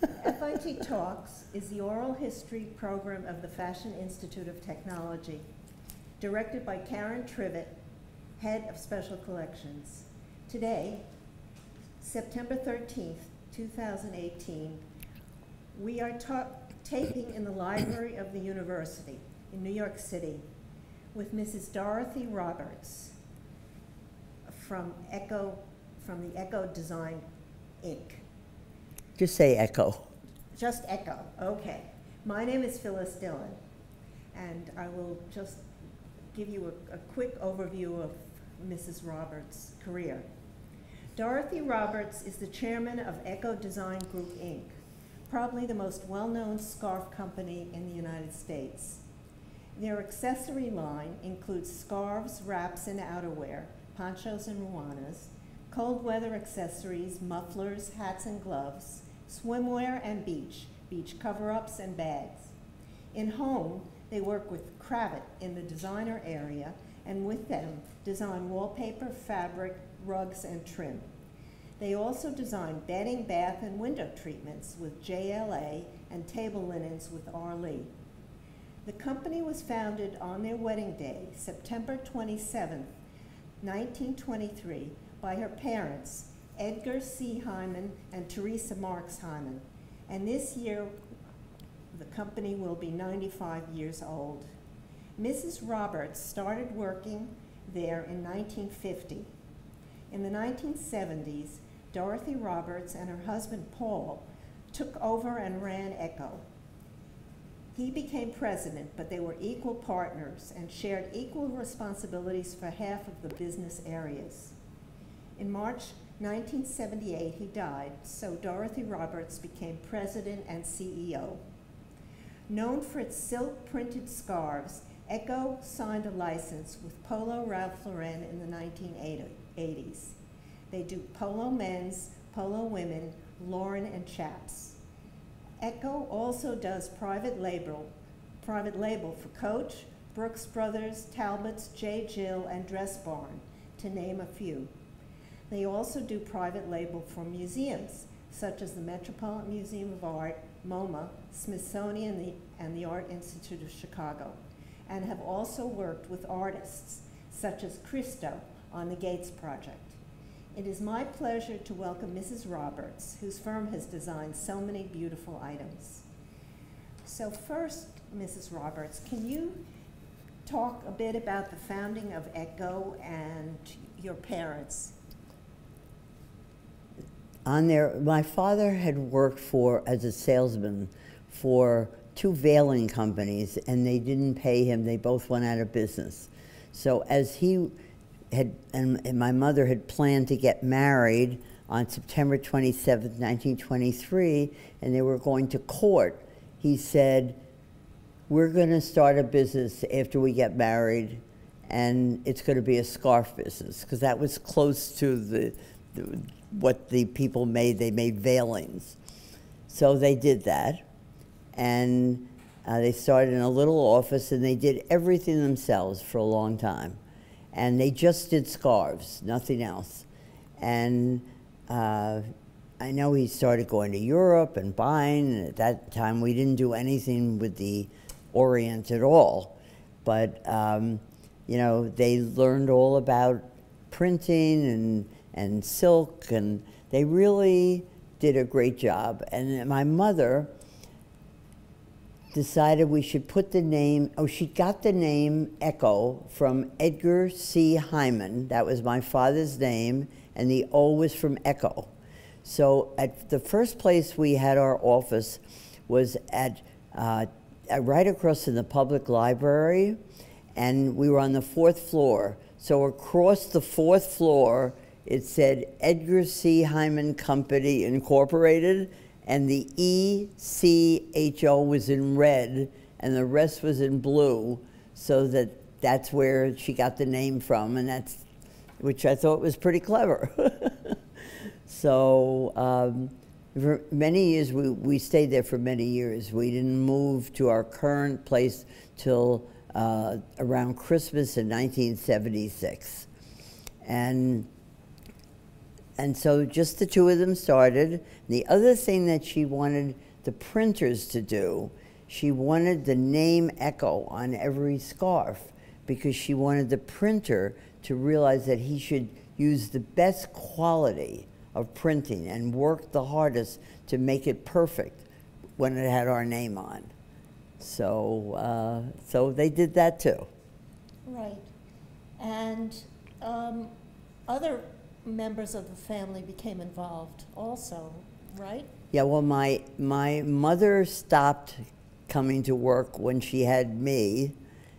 FIT Talks is the oral history program of the Fashion Institute of Technology, directed by Karen Trivett, head of special collections. Today, September 13th, 2018, we are taping in the library of the university in New York City with Mrs. Dorothy Roberts from the Echo Design Inc. Just say Echo. Just Echo, okay. My name is Phyllis Dillon, and I will just give you a quick overview of Mrs. Roberts' career. Dorothy Roberts is the chairman of Echo Design Group Inc., probably the most well-known scarf company in the United States. Their accessory line includes scarves, wraps, and outerwear, ponchos and ruanas, cold weather accessories, mufflers, hats and gloves, swimwear and beach cover-ups and bags. In home, they work with Kravet in the designer area, and with them design wallpaper, fabric, rugs, and trim. They also design bedding, bath, and window treatments with JLA and table linens with R. Lee. The company was founded on their wedding day, September 27, 1923, by her parents, Edgar C. Hyman and Theresa Hyman. And this year, the company will be 95 years old. Mrs. Roberts started working there in 1950. In the 1970s, Dorothy Roberts and her husband, Paul, took over and ran Echo. He became president, but they were equal partners and shared equal responsibilities for half of the business areas. In March 1978, he died, so Dorothy Roberts became president and CEO. Known for its silk-printed scarves, Echo signed a license with Polo Ralph Lauren in the 1980s. They do polo men's, polo women, Lauren and chaps. Echo also does private label for Coach, Brooks Brothers, Talbot's, J. Jill, and Dress Barn, to name a few. They also do private label for museums, such as the Metropolitan Museum of Art, MoMA, Smithsonian, and the Art Institute of Chicago, and have also worked with artists, such as Christo, on the Gates Project. It is my pleasure to welcome Mrs. Roberts, whose firm has designed so many beautiful items. So first, Mrs. Roberts, can you talk a bit about the founding of Echo and your parents? My father had worked as a salesman for two veiling companies, and they didn't pay him. They both went out of business. So as he had, and my mother had planned to get married on September 27, 1923, and they were going to court, he said, "We're going to start a business after we get married, and it's going to be a scarf business," because that was close to what the people made. They made veilings. So they did that, and they started in a little office, and they did everything themselves for a long time. And they just did scarves, nothing else. And I know he started going to Europe and buying, and at that time we didn't do anything with the Orient at all. But, you know, they learned all about printing and silk, and they really did a great job. And my mother decided we should put the name, she got the name Echo from Edgar C. Hyman. That was my father's name, and the O was from Echo. So at the first place we had our office was at, right across from the public library, and we were on the 4th floor. So across the 4th floor, it said Edgar C. Hyman Company Incorporated, and the ECHO was in red, and the rest was in blue, so that's where she got the name from, and that's, which I thought was pretty clever. So for many years, we stayed there for many years. We didn't move to our current place till around Christmas in 1976. And And so just the two of them started. The other thing that she wanted the printers to do, she wanted the name Echo on every scarf, because she wanted the printer to realize that he should use the best quality of printing and work the hardest to make it perfect when it had our name on. So, so they did that too. Right. And other members of the family became involved also, right? Yeah, well, my mother stopped coming to work when she had me.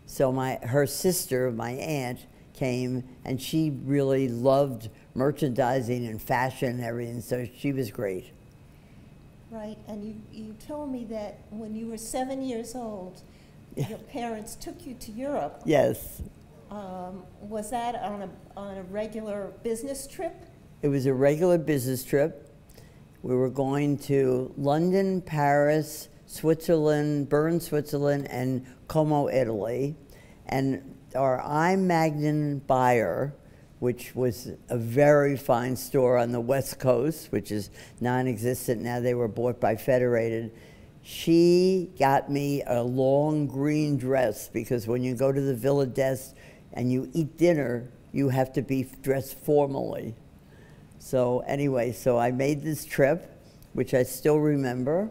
So her sister, my aunt, came, and she really loved merchandising and fashion and everything, so she was great. Right, and you told me that when you were 7 years old, your parents took you to Europe. Yes. Was that on a regular business trip? It was a regular business trip. We were going to London, Paris, Switzerland, Bern, Switzerland, and Como, Italy. And our iMagnon buyer, which was a very fine store on the West Coast, which is non-existent now, they were bought by Federated. She got me a long green dress, because when you go to the Villa d'Este and you eat dinner, you have to be dressed formally. So anyway, so I made this trip, which I still remember,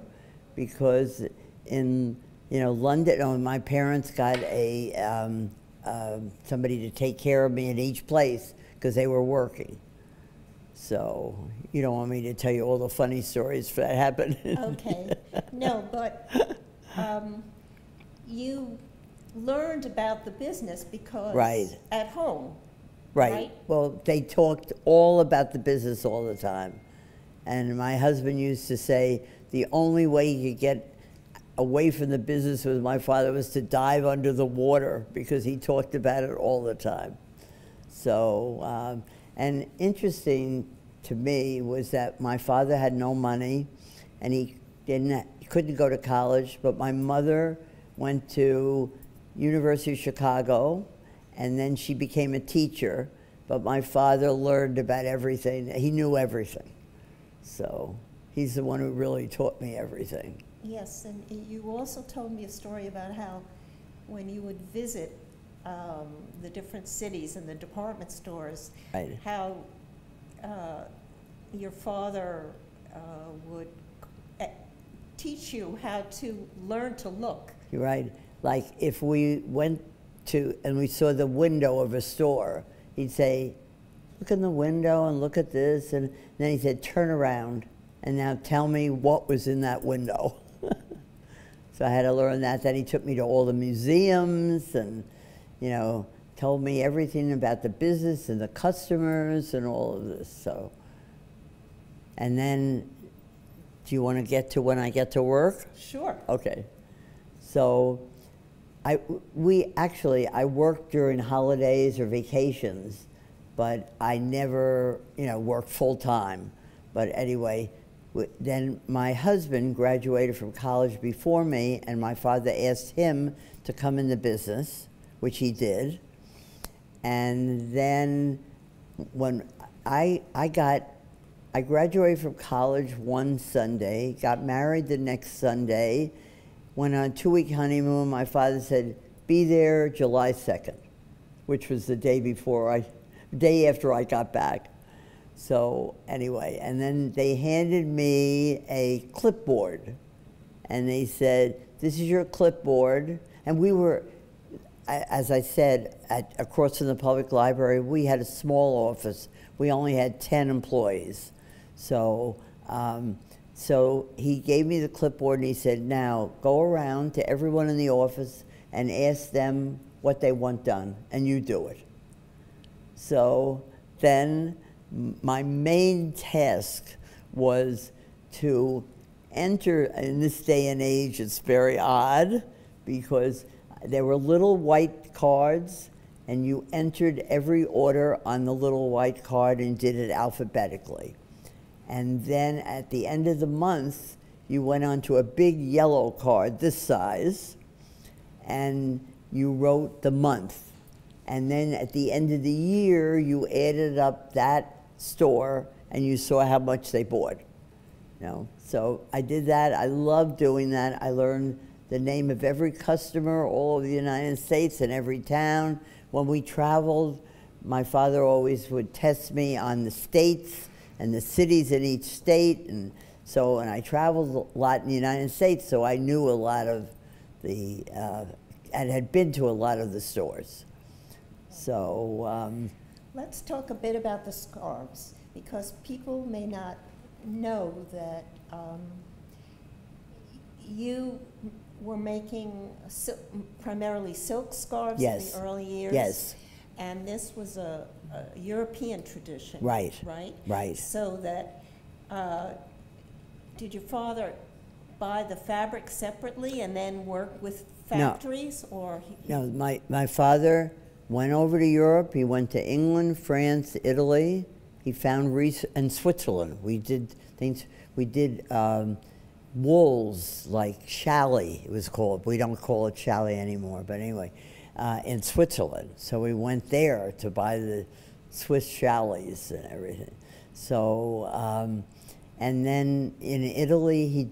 because in, you know, London, my parents got a, somebody to take care of me in each place, because they were working. So you don't want me to tell you all the funny stories that happened. Okay. No, but you learned about the business because at home. Right. Well, they talked all about the business all the time. And my husband used to say the only way you could get away from the business with my father was to dive under the water, because he talked about it all the time. So, and interesting to me was that my father had no money, and he couldn't go to college, but my mother went to University of Chicago, and then she became a teacher, but my father learned about everything. He knew everything. So he's the one who really taught me everything. Yes, and you also told me a story about how when you would visit the different cities and the department stores, how your father would teach you how to learn to look. You're right. Like if we went to and we saw the window of a store, he'd say, look in the window and look at this. And then he said, turn around and now tell me what was in that window. So I had to learn that. Then he took me to all the museums and, you know, told me everything about the business and the customers and all of this. So, and then, do you want to get to when I get to work? Sure. Okay. So, I worked during holidays or vacations, but I never, you know, worked full time. But anyway. Then my husband graduated from college before me, and my father asked him to come in the business, which he did. And then when I graduated from college one Sunday, got married the next Sunday, went on a 2-week honeymoon. My father said, be there July 2nd, which was the day before day after I got back. So anyway, and then they handed me a clipboard, and they said, this is your clipboard. And we were, as I said, across from the public library, we had a small office. We only had 10 employees. So, so he gave me the clipboard, and he said, now go around to everyone in the office and ask them what they want done, and you do it. So then, my main task was to enter, in this day and age, it's very odd, because there were little white cards, and you entered every order on the little white card and did it alphabetically. And then at the end of the month, you went onto a big yellow card this size, and you wrote the month. And then at the end of the year, you added up that store and you saw how much they bought. You know? So I did that. I loved doing that. I learned the name of every customer all over the United States and every town. When we traveled, my father always would test me on the states and the cities in each state. And so, and I traveled a lot in the United States, so I knew a lot of the, and had been to a lot of the stores. So. Let's talk a bit about the scarves, because people may not know that you were making primarily silk scarves in the early years. Yes. And this was a European tradition. Right. Right? Right. So that, did your father buy the fabric separately and then work with factories? No. Or no, my father went over to Europe. He went to England, France, Italy. He found and Switzerland. We did things, we did wools like chalet, it was called. We don't call it chalet anymore, but anyway, in Switzerland. So we went there to buy the Swiss chalets and everything. So, and then in Italy,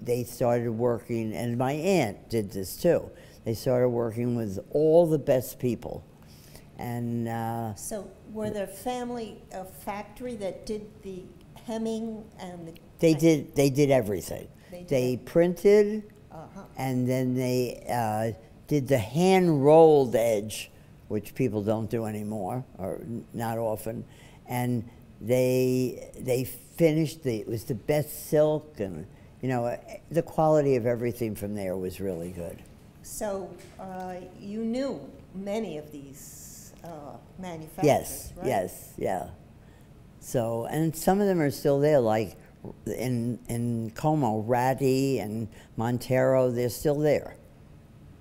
they started working, and my aunt did this too. They started working with all the best people. And so were there a factory that did the hemming and the... They did everything. They printed, and then they did the hand-rolled edge, which people don't do anymore, or not often. And they finished it was the best silk, and you know, the quality of everything from there was really good. So you knew many of these manufacturers, yes, right? Yes, yeah. So, and some of them are still there, like in Como, Ratti and Montero, they're still there.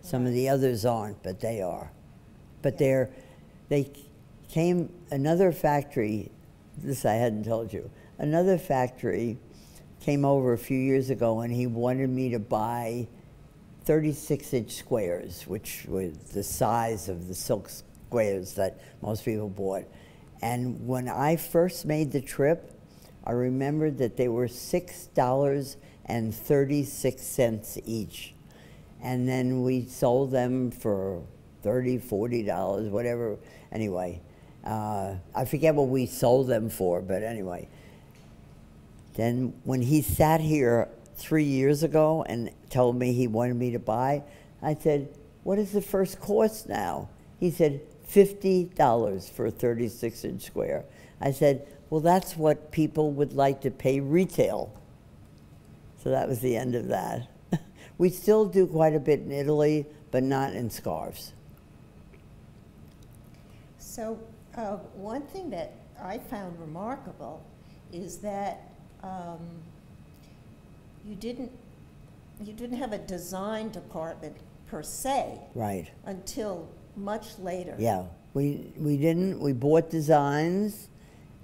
Some of the others aren't, but they are. But they came, another factory, this I hadn't told you, another factory came over a few years ago and he wanted me to buy 36-inch squares, which was the size of the silk squares that most people bought. And when I first made the trip, I remembered that they were $6.36 each. And then we sold them for $30, $40, whatever. Anyway, I forget what we sold them for, but anyway. Then when he sat here 3 years ago and told me he wanted me to buy, I said, what is the first cost now? He said, $50 for a 36-inch square. I said, well, that's what people would like to pay retail. So that was the end of that. We still do quite a bit in Italy, but not in scarves. So one thing that I found remarkable is that you didn't have a design department per se, right? Until much later. Yeah, we didn't. We bought designs.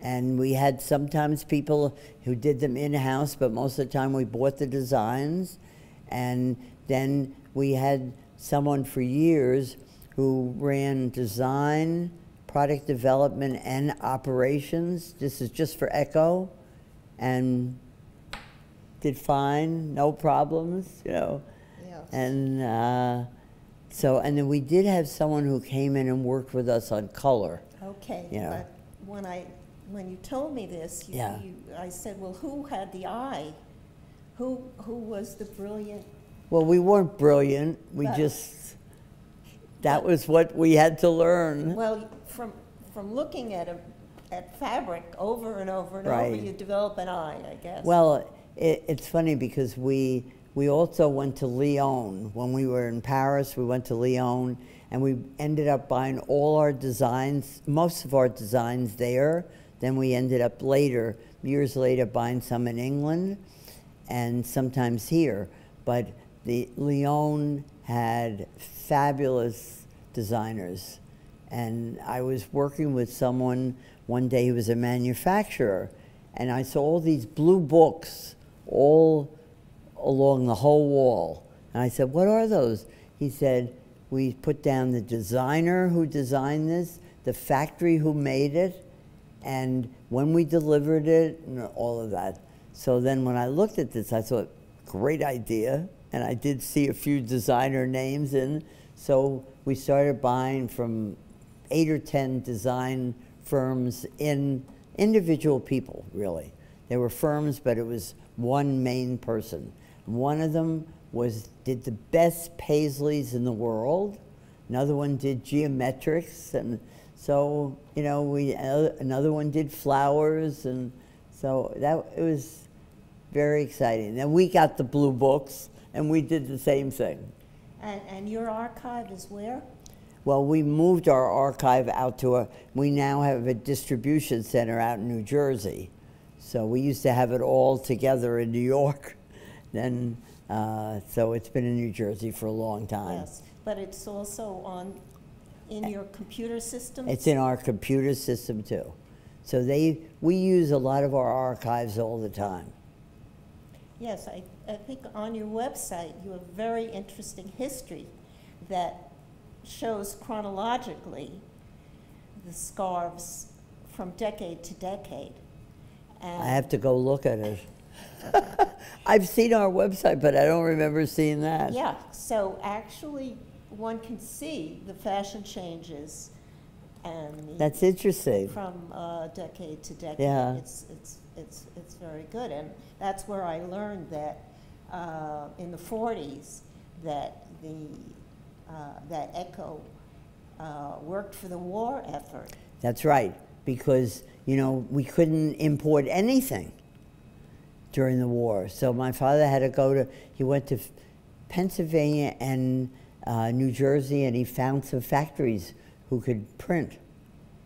And we had sometimes people who did them in-house, but most of the time we bought the designs. And then we had someone for years who ran design, product development, and operations. This is just for Echo. And did fine, no problems, you know. Yes. And so, and then we did have someone who came in and worked with us on color. Okay, you know. But when you told me this, I said, well, who had the eye? Who was the brilliant? Well, we weren't brilliant. We just, that was what we had to learn. Well, from looking at fabric over and over and over, you develop an eye, I guess. Well, it's funny because we also went to Lyon. When we were in Paris, we went to Lyon, and we ended up buying all our designs, most of our designs there. Then we ended up later, years later, buying some in England and sometimes here. But the Lyon had fabulous designers. And I was working with someone one day who was a manufacturer, and I saw all these blue books all along the whole wall. And I said, what are those? He said, we put down the designer who designed this, the factory who made it, and when we delivered it, and all of that. So then when I looked at this, I thought, great idea. And I did see a few designer names in. So we started buying from 8 or 10 design firms in individual people, really. There were firms, but it was one main person. One of them did the best paisleys in the world. Another one did geometrics, and so, you know, another one did flowers, and so it was very exciting. Then we got the blue books, and we did the same thing. And your archive is where? Well, we moved our archive out to we now have a distribution center out in New Jersey. So we used to have it all together in New York. Then, so it's been in New Jersey for a long time. Yes, but it's also in your computer system? It's in our computer system too. So we use a lot of our archives all the time. Yes, I think on your website you have very interesting history that shows chronologically the scarves from decade to decade. And I have to go look at it. I've seen our website, but I don't remember seeing that. Yeah, so actually one can see the fashion changes and that's interesting from decade to decade. Yeah. It's very good, and that's where I learned that in the 40s that that Echo worked for the war effort. That's right, because, you know, we couldn't import anything during the war. So my father had to he went to Pennsylvania and New Jersey, and he found some factories who could print.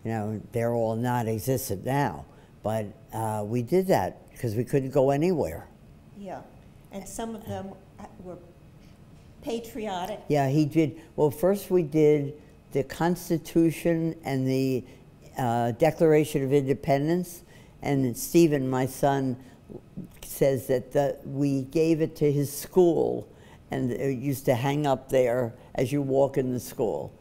You know, they're all not existent now, but we did that because we couldn't go anywhere. Yeah, and some of them were patriotic. Yeah, he did. Well, first we did the Constitution and the Declaration of Independence, and Stephen, my son, says that we gave it to his school, and it used to hang up there as you walk in the school.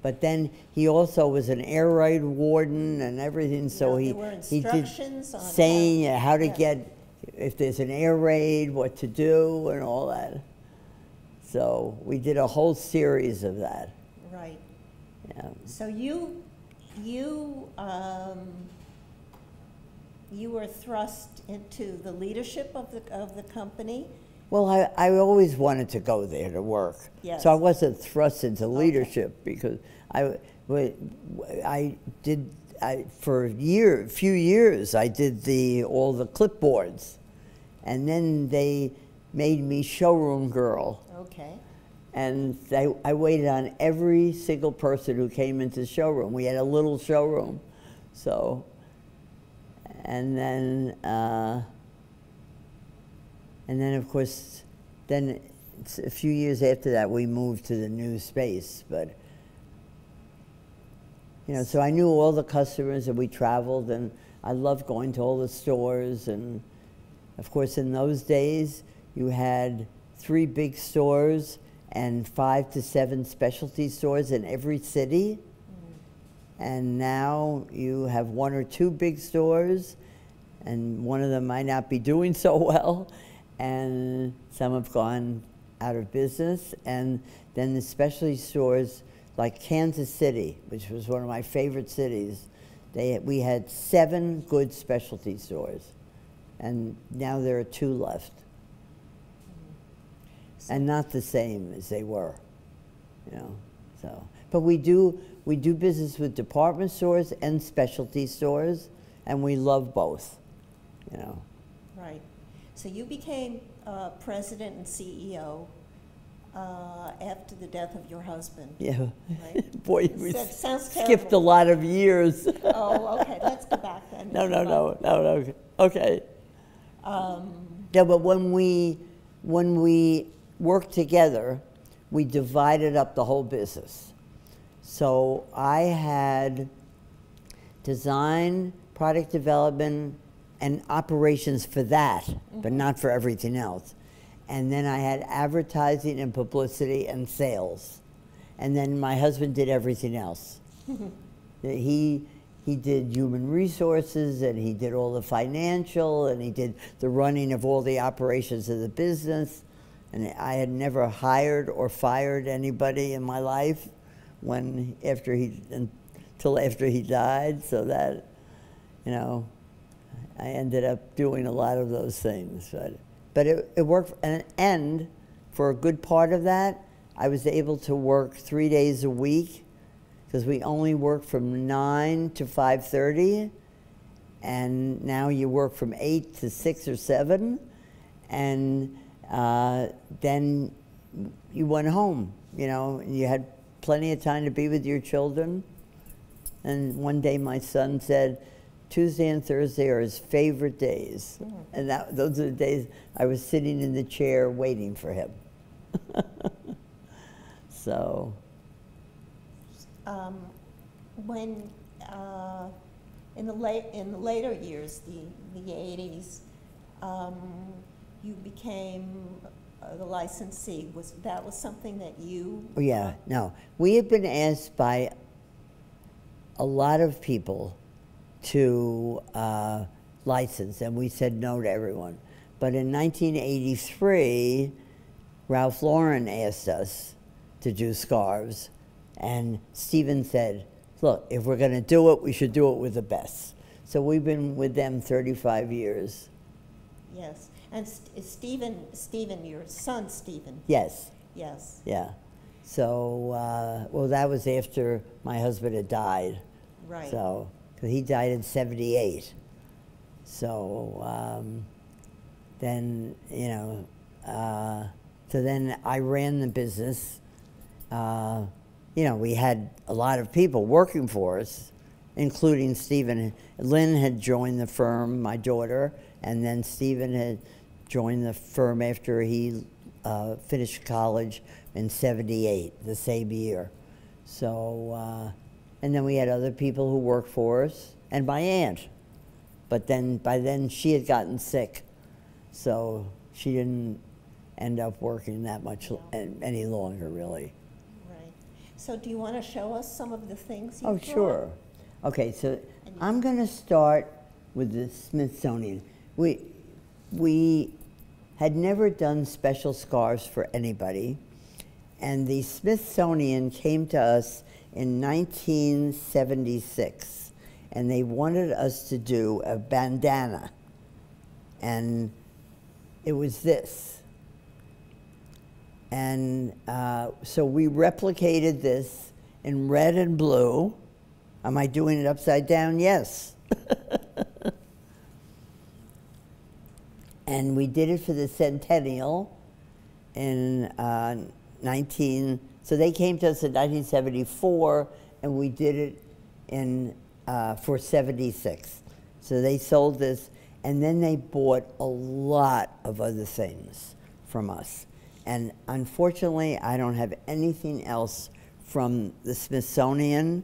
But then he also was an air raid warden and everything, so he did saying how to get, if there's an air raid, what to do and all that. So we did a whole series of that. Right. Yeah. So you were thrust into the leadership of the company. Well, I always wanted to go there to work. Yes. So I wasn't thrust into leadership because for a few years I did all the clipboards, and then they made me showroom girl. Okay. And I waited on every single person who came into the showroom. We had a little showroom, so. And then of course, then a few years after that, we moved to the new space. But, you know, so I knew all the customers, and we traveled, and I loved going to all the stores. And of course, in those days, you had 3 big stores and 5 to 7 specialty stores in every city. And now you have 1 or 2 big stores, and one of them might not be doing so well, and some have gone out of business. And then the specialty stores, like Kansas City, which was one of my favorite cities, we had 7 good specialty stores, and now there are 2 left. And not the same as they were, you know, so. But we do business with department stores and specialty stores, and we love both, you know. Right. So you became president and CEO after the death of your husband. Yeah. Right? Boy, we skipped a lot of years. Oh, okay. Let's go back then. No. Okay. Yeah, but when we worked together, we divided up the whole business. So I had design, product development, and operations for that, but not for everything else. And then I had advertising and publicity and sales. And then my husband did everything else. he He did human resources, and he did all the financial, and he did the running of all the operations of the business. And I had never hired or fired anybody in my life until after he died. So that, you know, I ended up doing a lot of those things. But it worked, and for a good part of that, I was able to work 3 days a week, because we only worked from 9 to 5:30, and now you work from 8 to 6 or 7, and then you went home, you know, and you had plenty of time to be with your children. And one day my son said, Tuesday and Thursday are his favorite days. Mm. And those are the days I was sitting in the chair waiting for him. So. When in the later years, the 80s, you became the licensee. Was that something that you? Yeah, no. We have been asked by a lot of people to license, and we said no to everyone. But in 1983, Ralph Lauren asked us to do scarves. And Stephen said, look, if we're going to do it, we should do it with the best. So we've been with them 35 years. Yes. And Stephen, your son, Stephen. Yes. Yes. Yeah. So, well, that was after my husband had died. Right. So, because he died in 78. So then, you know, so then I ran the business. You know, we had a lot of people working for us, including Stephen. Lynn had joined the firm, my daughter, and then Stephen had joined the firm after he finished college in 78, the same year. So, and then we had other people who worked for us, and my aunt. But then, by then, she had gotten sick, so she didn't end up working that much any longer, really. So do you want to show us some of the things you brought? Oh, sure. Okay, so I'm going to start with the Smithsonian. We had never done special scarves for anybody, and the Smithsonian came to us in 1976, and they wanted us to do a bandana, and it was this. And so we replicated this in red and blue. Am I doing it upside down? Yes. And we did it for the centennial in so they came to us in 1974, and we did it in for 76. So they sold this, and then they bought a lot of other things from us. And unfortunately, I don't have anything else from the Smithsonian,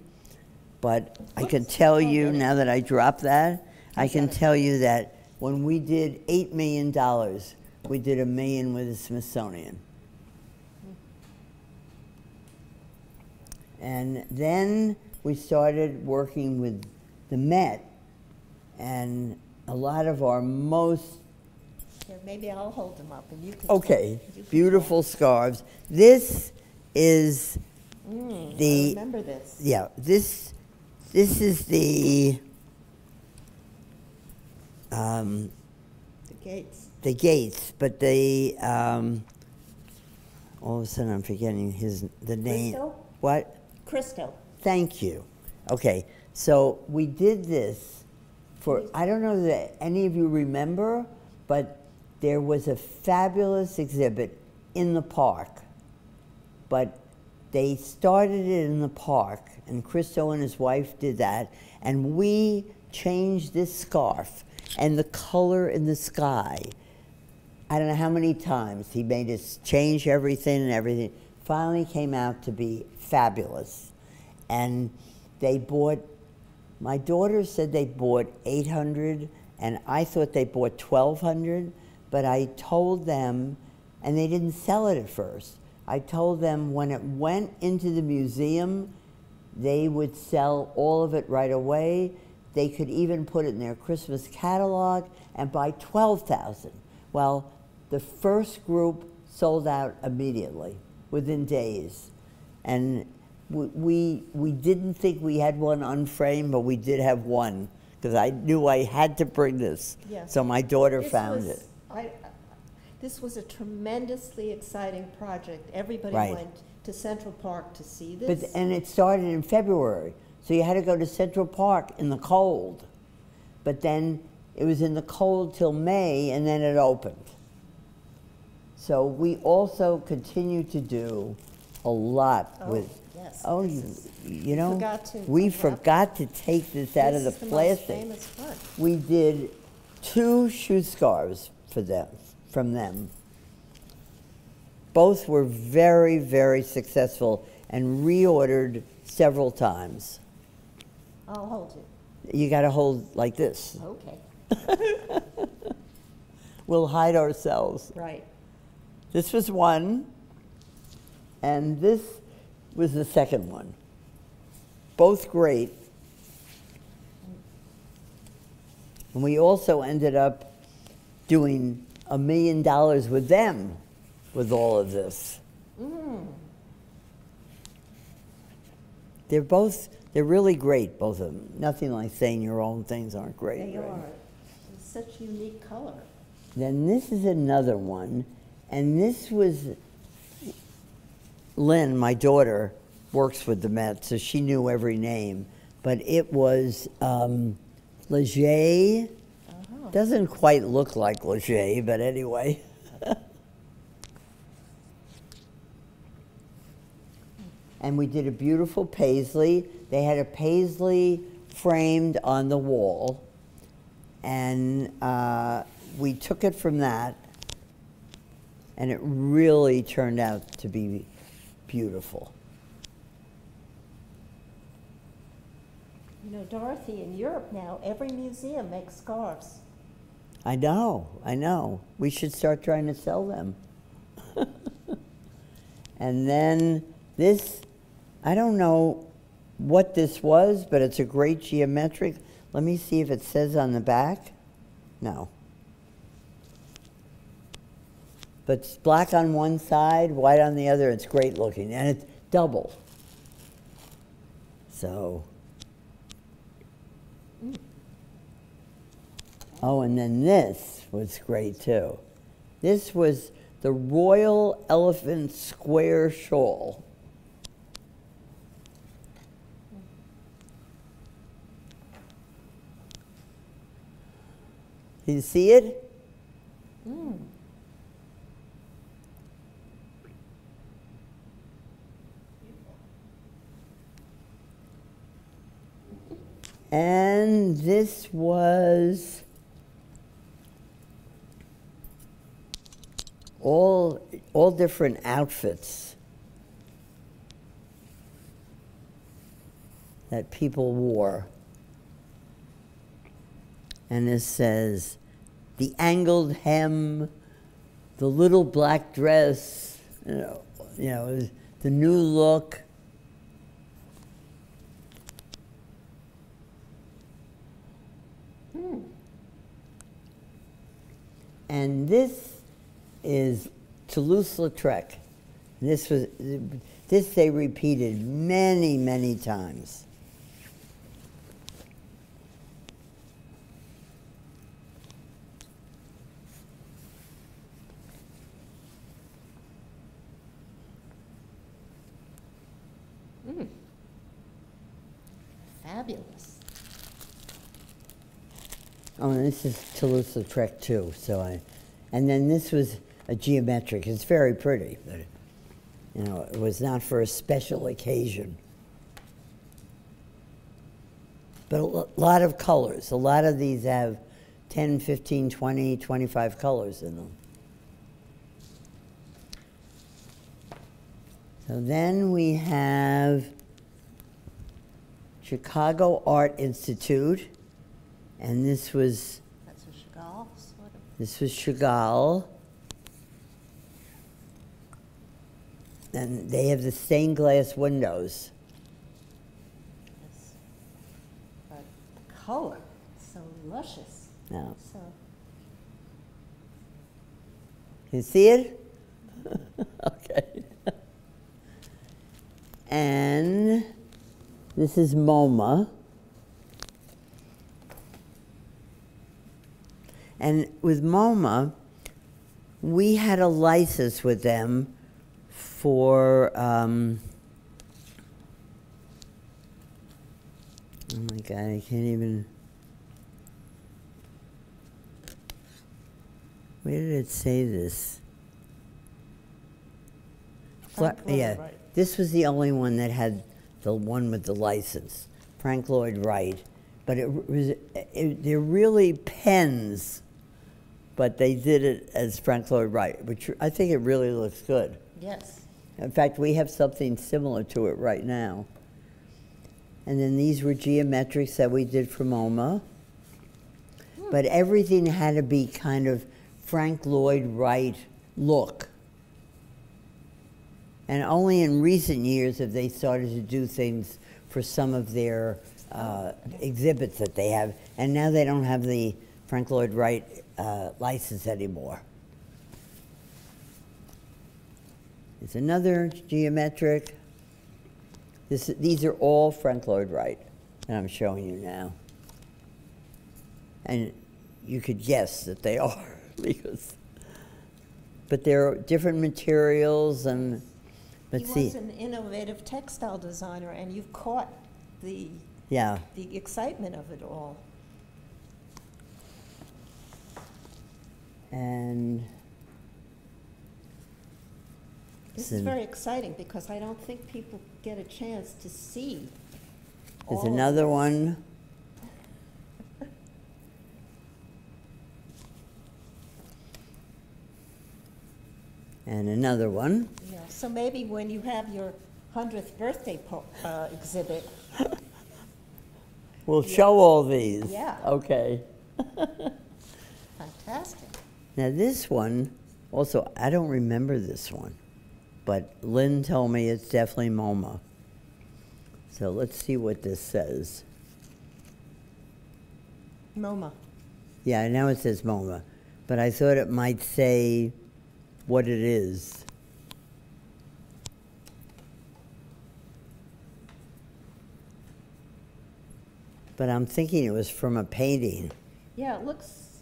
but I can tell you, now that I dropped that, I can tell you that when we did $8 million, we did $1 million with the Smithsonian. And then we started working with the Met, and a lot of our most maybe I'll hold them up and you can. Okay, beautiful scarves. This is the. I remember this. Yeah, this is the. The Gates. The Gates, but the. All of a sudden, I'm forgetting the name. Christo? What? Christo. Thank you. Okay, so we did this for. I don't know that any of you remember, but. There was a fabulous exhibit in the park, but they started it in the park, and Christo and his wife did that, and we changed this scarf and the color in the sky. I don't know how many times he made us change everything and everything. Finally came out to be fabulous. And they bought, my daughter said they bought 800, and I thought they bought 1,200. But I told them, and they didn't sell it at first, I told them when it went into the museum, They would sell all of it right away. They could even put it in their Christmas catalog and buy 12,000. Well, the first group sold out immediately, within days. And we didn't think we had one unframed, but we did have one, because I knew I had to bring this. Yes. So my daughter found it. This was a tremendously exciting project. Everybody went to Central Park to see this. But, and it started in February. So you had to go to Central Park in the cold. But then it was in the cold till May, and then it opened. So we also continue to do a lot we forgot to take this out of the plastic. We did 2 shoe scarves for them, from them. Both were very, very successful and reordered several times. I'll hold it. You got to hold like this. Okay. We'll hide ourselves. Right. This was one, and this was the second one. Both great. And we also ended up doing $1 million with them with all of this. Mm. They're really great, both of them. Nothing like saying your own things aren't great. They are. It's such unique color. Then this is another one, and this was Lynn, my daughter, works with the Met, so she knew every name. But it was Léger. Uh-huh. Doesn't quite look like Léger, but anyway. And we did a beautiful paisley. They had a paisley framed on the wall. And we took it from that. And it really turned out to be beautiful. You know, Dorothy, in Europe now, every museum makes scarves. I know, I know. We should start trying to sell them. And then this, I don't know what this was, but it's a great geometric. Let me see if it says on the back. No. But it's black on one side, white on the other. It's great looking, and it's double. So. Oh, and then this was great too. This was the Royal Elephant Square Shawl. Did you see it? Mm. And this was all different outfits that people wore. And this says the angled hem, the little black dress, you know the new look. And this is Toulouse-Lautrec. This they repeated many, many times. Mm. Fabulous. Oh, and this is Toulouse-Lautrec too. And then this was a geometric. It's very pretty, but you know, it was not for a special occasion. But a lot of colors. A lot of these have 10, 15, 20, 25 colors in them. So then we have Chicago Art Institute. And this was Chagall, sort of. This was Chagall. And they have the stained glass windows. color, so luscious. Yeah. So. You see it? Okay. And this is MoMA. And with MoMA, we had a license with them for, oh my God, I can't even, where did it say this? Frank Lloyd Wright. This was the only one that had the one with the license, Frank Lloyd Wright. But it was, they're really pens, but they did it as Frank Lloyd Wright, which I think it really looks good. Yes. In fact, we have something similar to it right now. And then these were geometrics that we did for MoMA. Hmm. But everything had to be kind of Frank Lloyd Wright look. And only in recent years have they started to do things for some of their exhibits that they have. And now they don't have the Frank Lloyd Wright license anymore. It's another geometric. These are all Frank Lloyd Wright that I'm showing you now. And you could guess that they are because, but there are different materials and, let's see. He was an innovative textile designer and you've caught the, yeah, the excitement of it all. And this is very exciting because I don't think people get a chance to see. There's another one. And another one. Yeah, so maybe when you have your 100th birthday exhibit. We'll show all these. Yeah. Okay. Fantastic. Now this one, also, I don't remember this one, but Lynn told me it's definitely MoMA. So let's see what this says. MoMA. Yeah, now it says MoMA, but I thought it might say what it is. But I'm thinking it was from a painting. Yeah, it looks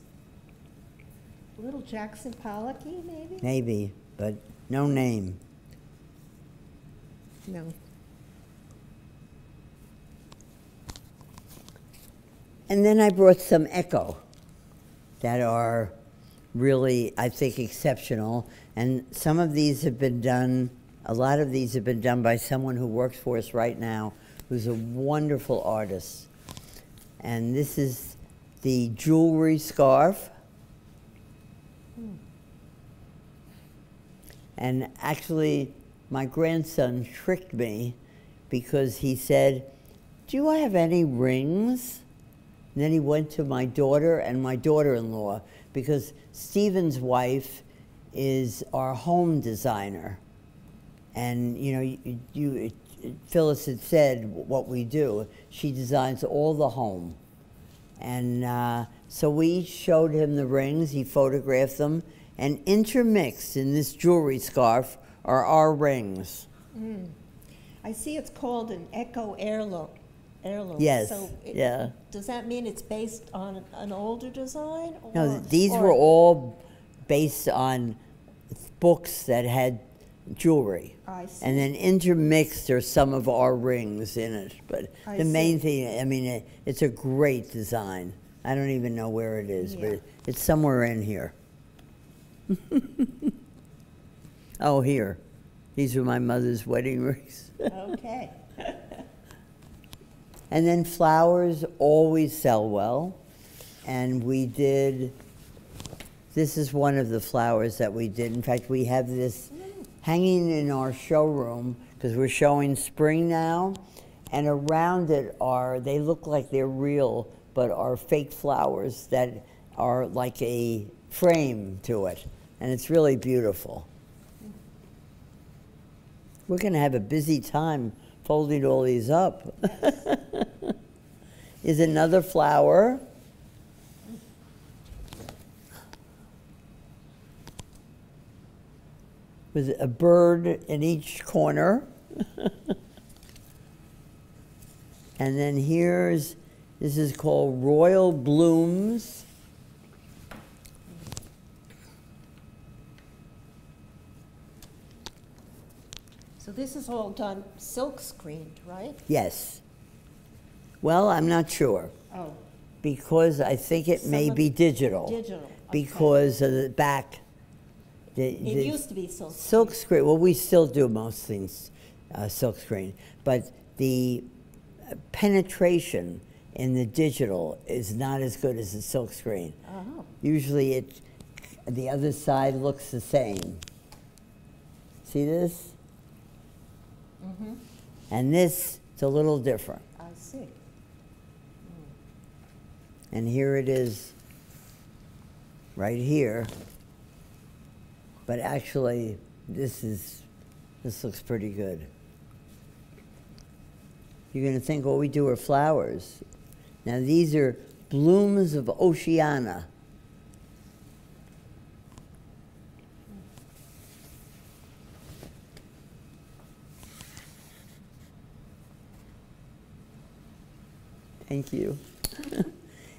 a little Jackson Pollocky, maybe? Maybe, but no name. No. And then I brought some Echo that are really, I think, exceptional. And some of these have been done, a lot of these have been done by someone who works for us right now, who's a wonderful artist. And this is the jewelry scarf. Hmm. And actually, my grandson tricked me because he said, "Do I have any rings?" And then he went to my daughter and my daughter-in-law, because Stephen's wife is our home designer. And you know, Phyllis had said what we do. She designs all the home. And so we showed him the rings, he photographed them, and intermixed in this jewelry scarf are our rings. Mm. I see it's called an Echo heirloom. Yes. So it, yeah. Does that mean it's based on an older design? Or, no, these were all based on books that had jewelry. I see. And then intermixed are some of our rings in it. But I the main see. Thing, I mean, it's a great design. I don't even know where it is, yeah, but it's somewhere in here. Oh, here. These are my mother's wedding rings. Okay. And then flowers always sell well. And we did, this is one of the flowers that we did. In fact, we have this hanging in our showroom because we're showing spring now. And around it are, they look like they're real, but are fake flowers that are like a frame to it. And it's really beautiful. We're going to have a busy time folding all these up. is another flower. With a bird in each corner. And then here's, this is called Royal Blooms. So this is all done silk screened, right? Yes. Well, I'm not sure. Oh. Because I think it may be digital. Digital. Because of the back. It used to be silk screen. Silk screen. Well, we still do most things silk screen, but the penetration in the digital is not as good as the silk screen. Oh. Usually, the other side looks the same. See this? Mm-hmm. And this is a little different. I see. Mm. And here it is, right here. But actually, this looks pretty good. You're going to think what we do are flowers. Now these are blooms of Oceania. Thank you.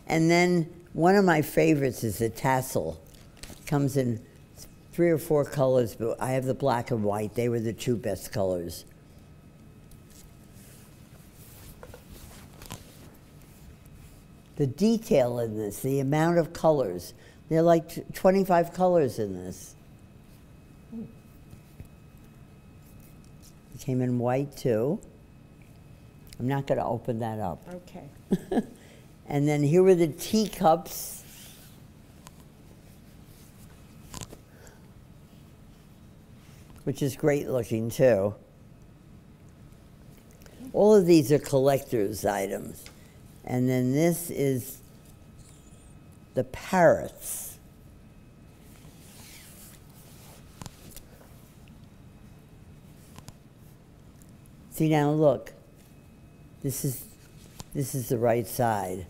And then one of my favorites is the tassel. It comes in 3 or 4 colors, but I have the black and white. They were the 2 best colors. The detail in this, the amount of colors. There are like 25 colors in this. It came in white too. I'm not going to open that up. Okay. And then here were the teacups. Which is great looking too. All of these are collector's items. And then this is the parrots. See now look, this is the right side,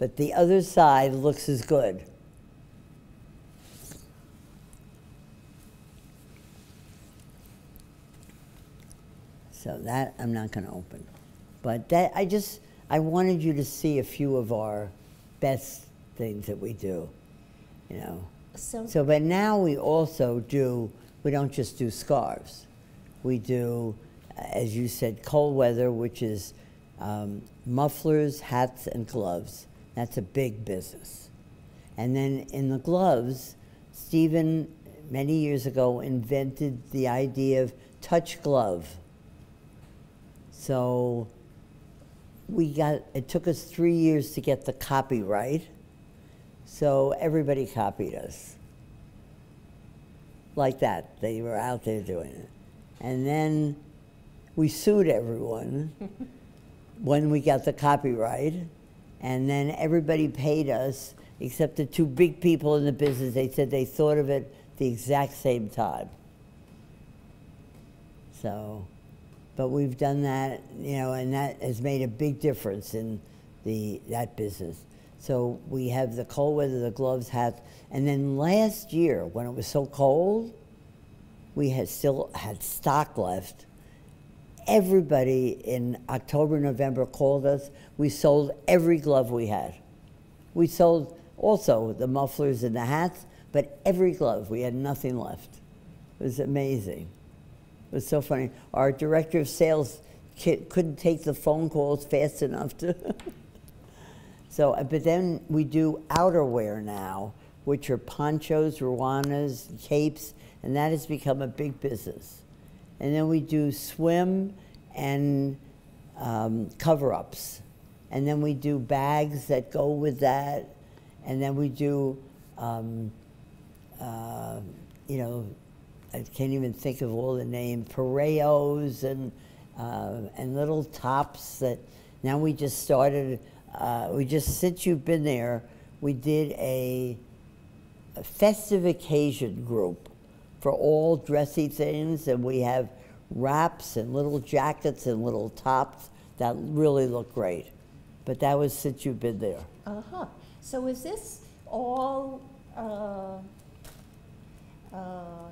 but the other side looks as good. So that I'm not going to open, but that I wanted you to see a few of our best things that we do, you know. So but now we also do, we don't just do scarves, we do, as you said, cold weather, which is mufflers, hats, and gloves. That's a big business. And then in the gloves, Stephen many years ago invented the idea of touch glove. So it took us 3 years to get the copyright, so everybody copied us. Like that, they were out there doing it. And then we sued everyone when we got the copyright, and then everybody paid us, except the 2 big people in the business. They said they thought of it the exact same time. So. But we've done that, you know, and that has made a big difference in that business. So we have the cold weather, the gloves, hats, and then last year when it was so cold, we had still had stock left. Everybody in October, November called us. We sold every glove we had. We sold also the mufflers and the hats, but every glove, we had nothing left. It was amazing. It was so funny. Our director of sales couldn't take the phone calls fast enough to. So, but then we do outerwear now, which are ponchos, ruanas, capes, and that has become a big business. And then we do swim and cover-ups. And then we do bags that go with that. And then we do, you know, I can't even think of all the names, pareos and little tops that now we just started, since you've been there, we did a festive occasion group for all dressy things, and we have wraps and little jackets and little tops that really look great. But that was since you've been there. Uh-huh. So is this all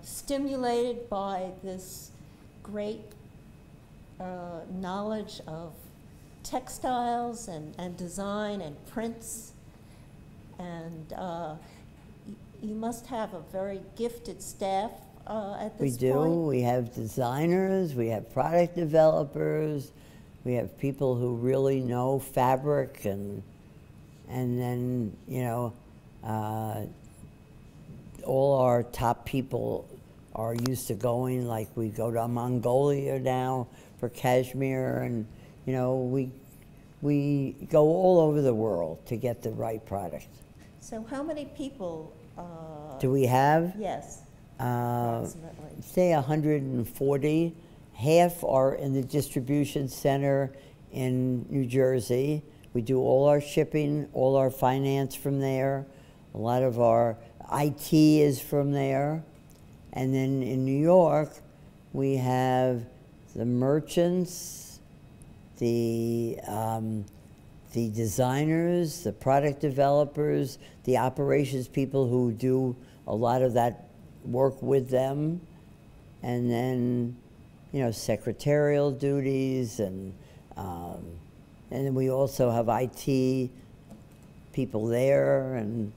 stimulated by this great knowledge of textiles and design and prints? And you must have a very gifted staff at this point. We do. We have designers, we have product developers, we have people who really know fabric, and then, you know, all our top people are used to going, like we go to Mongolia now for cashmere, and, you know, we go all over the world to get the right product. So how many people do we have? Yes, approximately. Say 140. Half are in the distribution center in New Jersey. We do all our shipping, all our finance from there. A lot of our IT is from there. And then in New York, we have the merchants, the designers, the product developers, the operations people who do a lot of that work with them, and then, you know, secretarial duties, and then we also have IT people there, and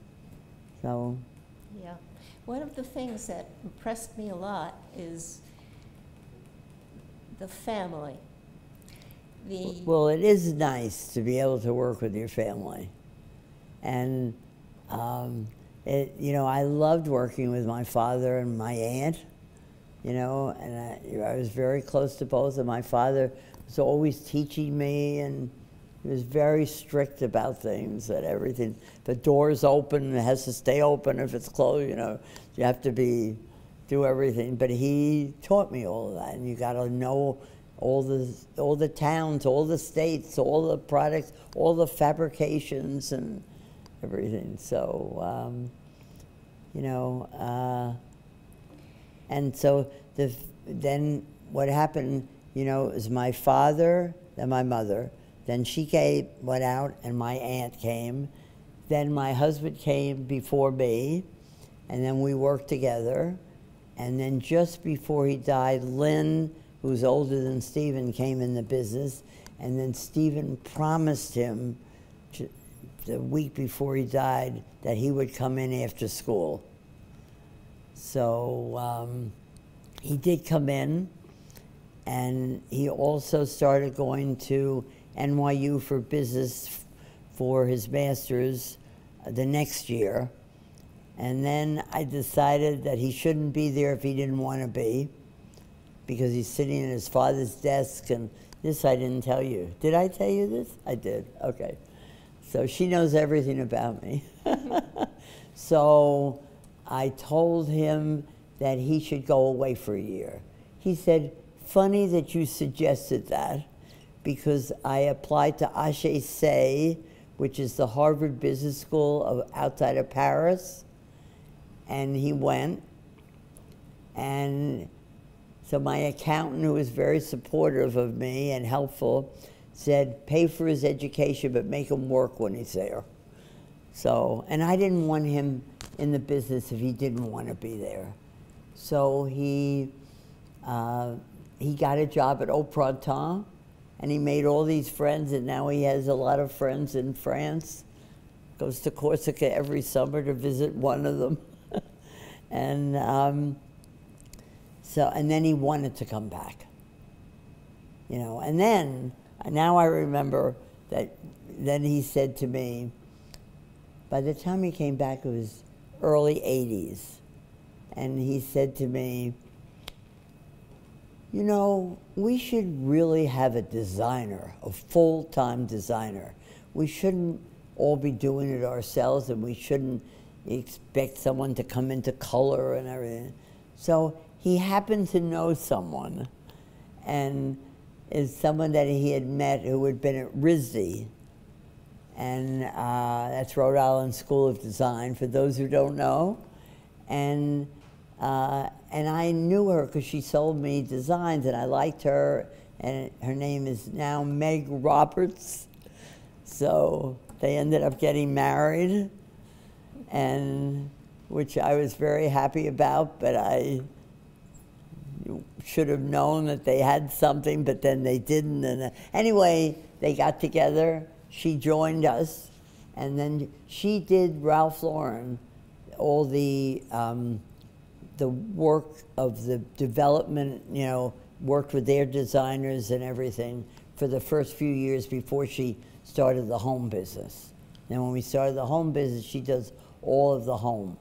so. Yeah. One of the things that impressed me a lot is the family. Well, it is nice to be able to work with your family. And, you know, I loved working with my father and my aunt, you know, and I was very close to both, and my father was always teaching me, and he was very strict about things, that everything, the door's open, it has to stay open, if it's closed, you know, you have to do everything. But he taught me all of that, and you gotta know all the towns, all the states, all the products, all the fabrications and everything. So, you know, and so then what happened, you know, is my father, then my mother, then she went out and my aunt came, then my husband came before me, and then we worked together, and then just before he died, Lynn, who's older than Stephen, came in the business, and then Stephen promised him the week before he died that he would come in after school. So he did come in, and he also started going to NYU for business for his master's the next year. And then I decided that he shouldn't be there if he didn't want to be, because he's sitting at his father's desk, and this I didn't tell you. Did I tell you this? I did, okay. So she knows everything about me. So I told him that he should go away for a year. He said, funny that you suggested that, because I applied to Ache Say, which is the Harvard Business School outside of Paris, and he went. And so my accountant, who was very supportive of me and helpful, said, pay for his education, but make him work when he's there. So, and I didn't want him in the business if he didn't want to be there. So he got a job at Au Printemps, and he made all these friends, and now he has a lot of friends in France. Goes to Corsica every summer to visit one of them. And so, and then he wanted to come back, you know. And then, now I remember that then he said to me, by the time he came back, it was early 80s. And he said to me, you know, we should really have a designer, a full-time designer. We shouldn't all be doing it ourselves, and we shouldn't expect someone to come into color and everything. So he happened to know someone, and is someone that he had met who had been at RISD, and that's Rhode Island School of Design, for those who don't know. And I knew her because she sold me designs, and I liked her, and her name is now Meg Roberts. So they ended up getting married, and which I was very happy about, but I should have known that they had something, but then they didn't. And anyway, they got together. She joined us, and then she did Ralph Lauren, all the work of the development, you know, worked with their designers and everything for the first few years before she started the home business. And when we started the home business, she does all of the home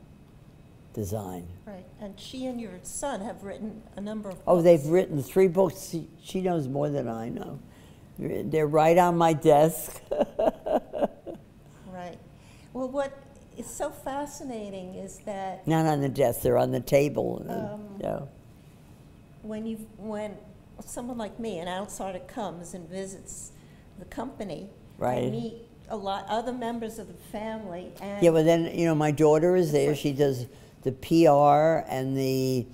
design. Right, and she and your son have written a number of books. Oh, they've written 3 books. She knows more than I know. They're right on my desk. Right. Well, what is so fascinating is that... Not on the desk, they're on the table. Yeah. When someone like me, an outsider, comes and visits the company, right, I meet a lot other members of the family. And yeah, well then, you know, my daughter is there. She does the PR and the,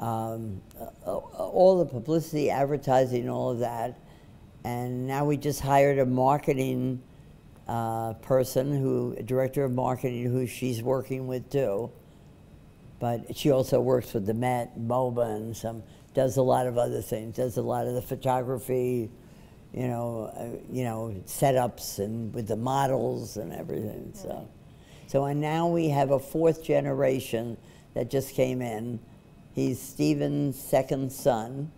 all the publicity, advertising, all of that. And now we just hired a marketing person, a director of marketing, who she's working with too. But she also works with the Met, MoMA, and does a lot of other things, does a lot of the photography, you know, setups and with the models and everything. Right. So and now we have a 4th generation that just came in. He's Stephen's 2nd son,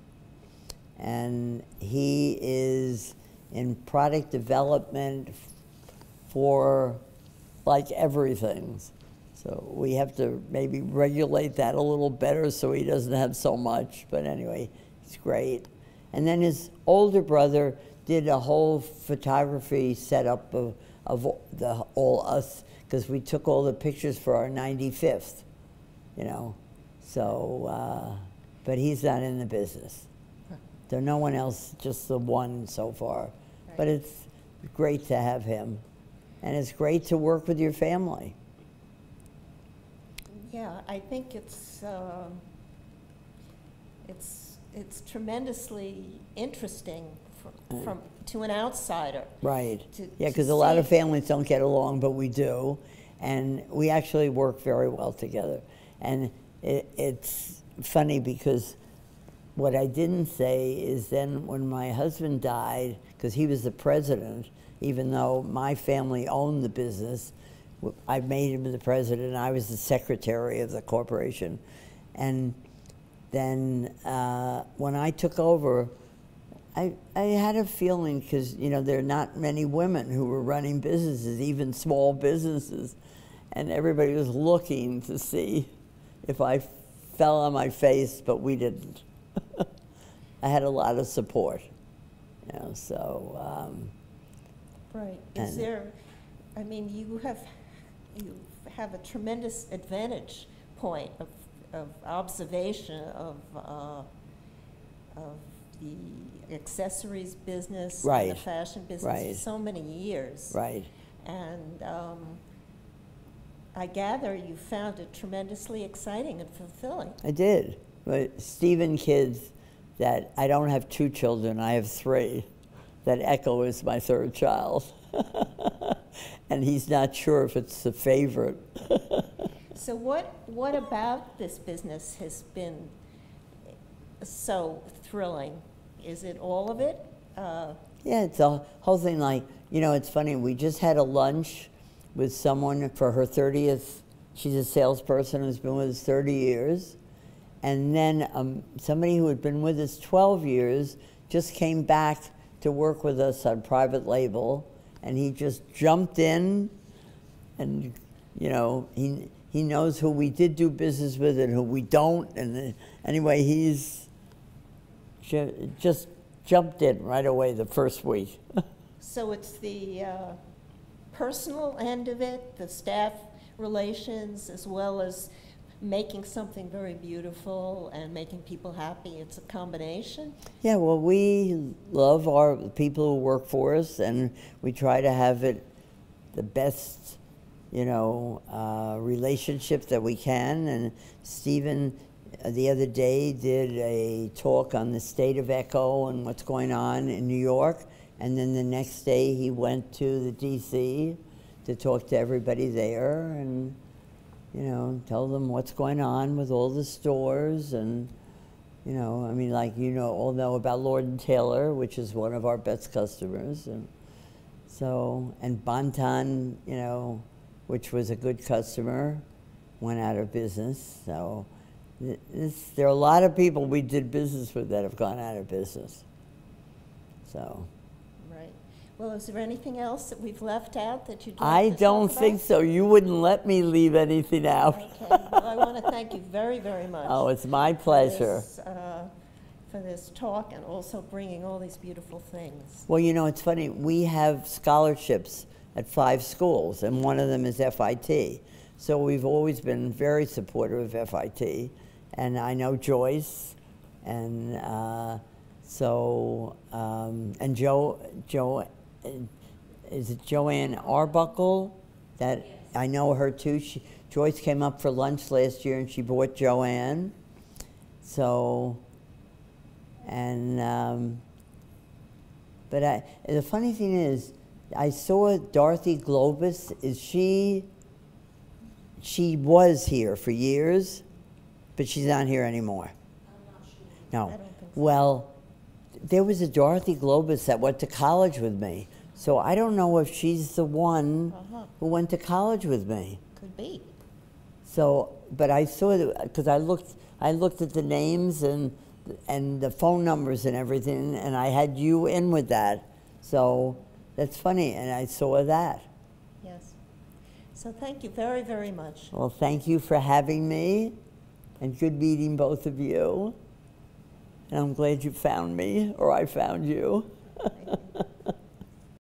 and he is in product development for like everything. So we have to maybe regulate that a little better so he doesn't have so much. But anyway, it's great. And then his older brother did a whole photography setup of all us, because we took all the pictures for our 95th, you know. So, but he's not in the business. So no one else, just the one so far. Right. But it's great to have him. And it's great to work with your family. Yeah, I think it's tremendously interesting to an outsider. Right. Yeah, because a lot of families don't get along, but we do. And we actually work very well together. And it's funny because what I didn't say is then when my husband died, because he was the president, even though my family owned the business, I made him the president. I was the secretary of the corporation. And then when I took over, I had a feeling, because you know, there are not many women who were running businesses, even small businesses, and everybody was looking to see if I fell on my face, but we didn't. I had a lot of support, you know, so. Right, is there, I mean, you have a tremendous advantage point of observation of the accessories business, right, and the fashion business, right, for so many years. Right. And I gather you found it tremendously exciting and fulfilling. I did. But Stephen kids that I don't have 2 children, I have 3. That Echo is my 3rd child. And he's not sure if it's the favorite. So what about this business has been so thrilling? Is it all of it? Yeah, it's a whole thing. Like, you know, it's funny. We just had a lunch with someone for her 30th. She's a salesperson who's been with us 30 years. And then somebody who had been with us 12 years just came back to work with us on private label. And he just jumped in, and you know, he knows who we did do business with and who we don't. And anyway, he's just jumped in right away the first week. So it's the personal end of it, the staff relations, as well as making something very beautiful and making people happy. It's a combination. Yeah, well, we love our people who work for us, and we try to have it the best, you know, relationship that we can. And Stephen, the other day, did a talk on the state of Echo and what's going on in New York, And then the next day he went to the DC to talk to everybody there and, you know, tell them what's going on with all the stores and, you know, I mean, like, you know, all know about Lord & Taylor, which is one of our best customers. And so, and Bonton, you know, which was a good customer, went out of business. So there are a lot of people we did business with that have gone out of business. So. Right. Well, is there anything else that we've left out that you don't think so. You wouldn't let me leave anything out. Okay. Well, I want to thank you very, very much. Oh, it's my pleasure. For this talk and also bringing all these beautiful things. Well, you know, it's funny. We have scholarships at 5 schools, and one of them is FIT. So we've always been very supportive of FIT. And I know Joyce, and and is it Joanne Arbuckle? That, yes. I know her too. Joyce came up for lunch last year and she bought Joanne. So, and, but the funny thing is, I saw Dorothy Globus, she was here for years, but she's not here anymore. I'm not sure. No. I don't think so. Well, there was a Dorothy Globus that went to college with me, so I don't know if she's the one who went to college with me. Could be. So, but I saw, because I looked at the names and the phone numbers and everything, and I had you in with that, so that's funny, and I saw that. Yes. So thank you very, very much. Well, thank you for having me, and good meeting both of you. And I'm glad you found me, or I found you.